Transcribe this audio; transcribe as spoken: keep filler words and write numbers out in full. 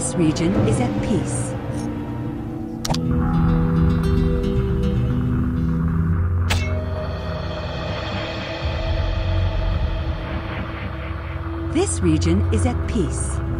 This region is at peace. This region is at peace.